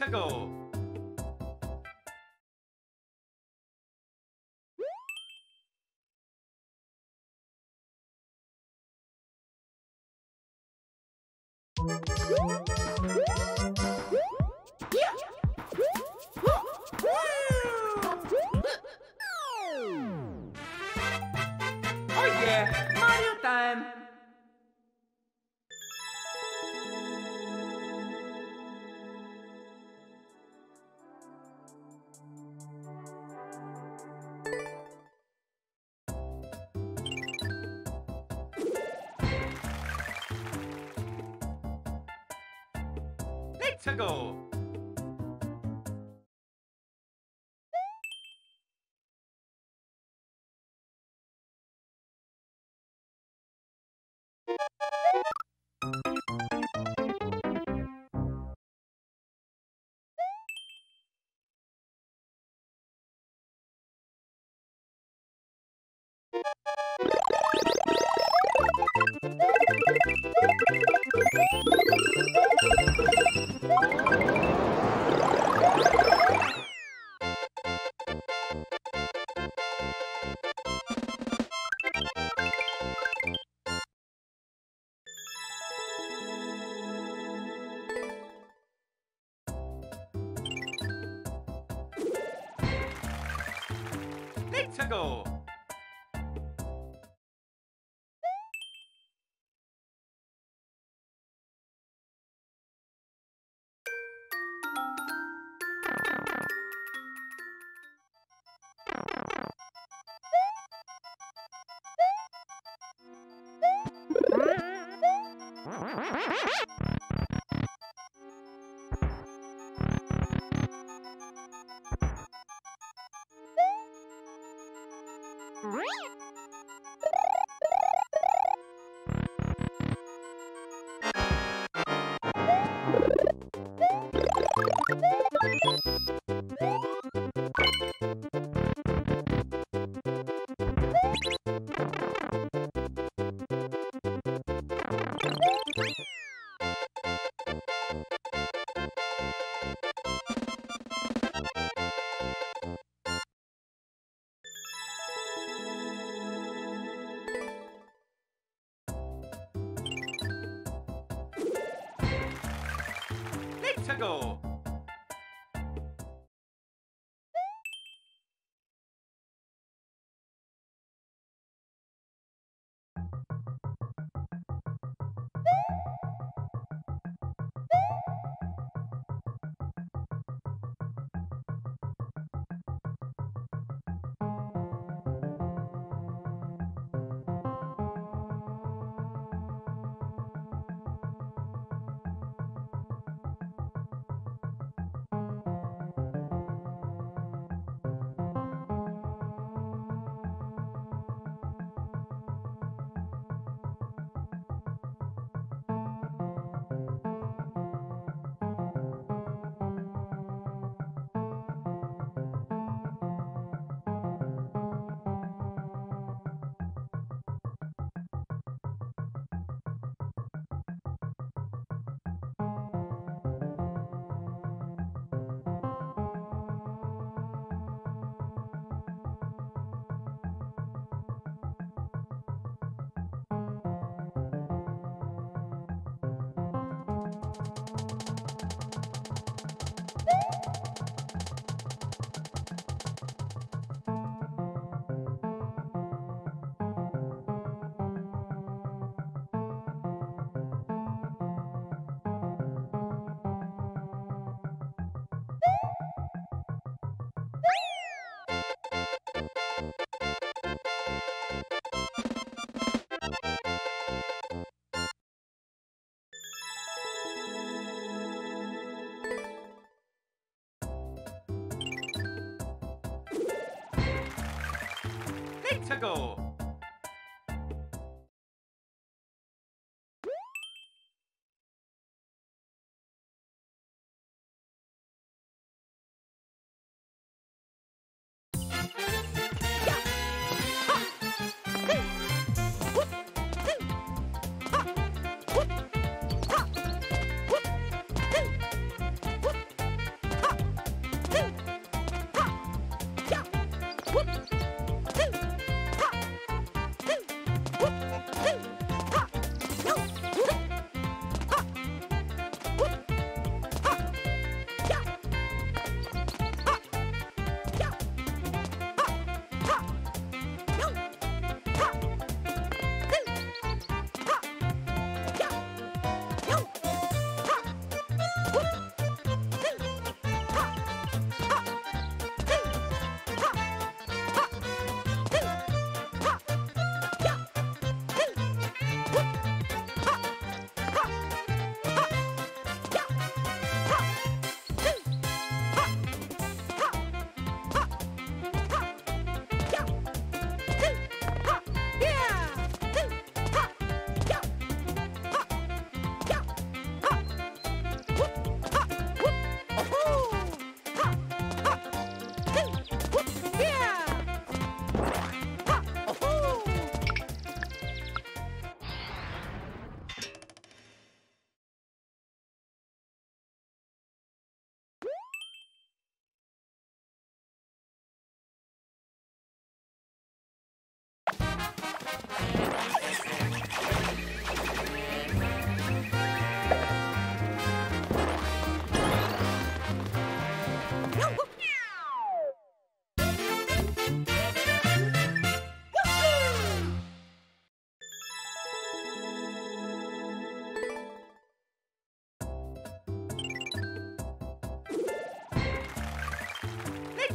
minutes ago. To go. To go. To go. To go.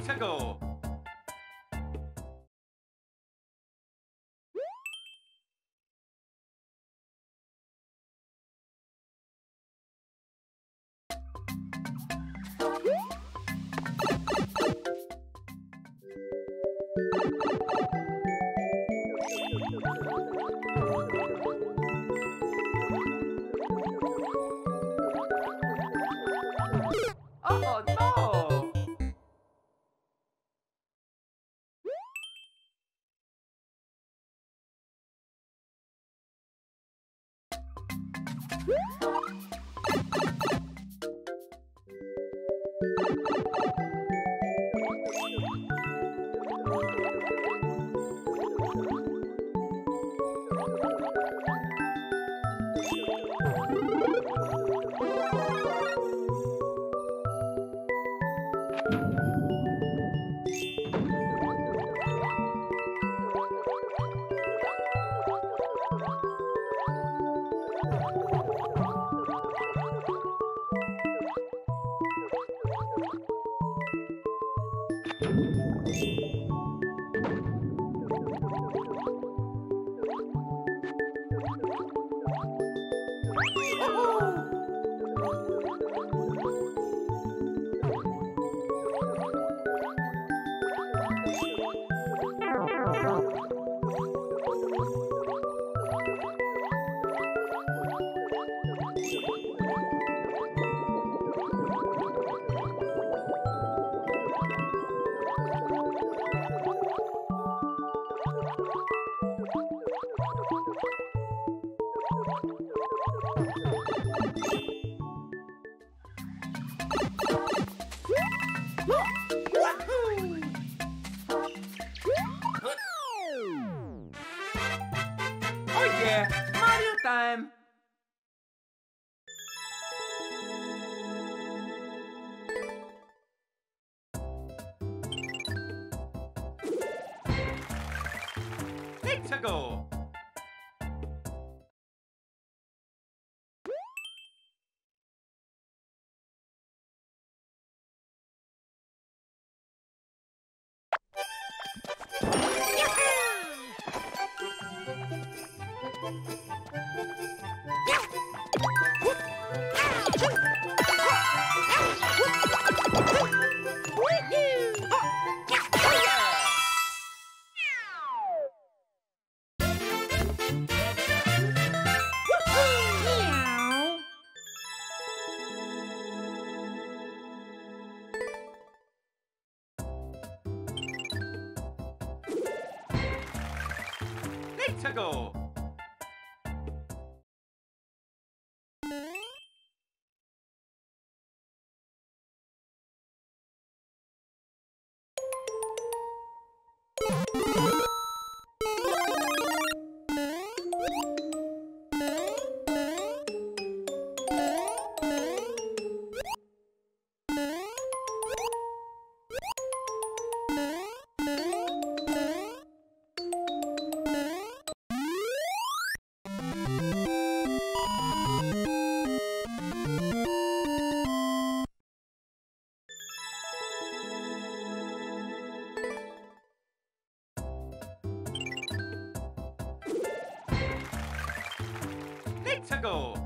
to go. To go. To go.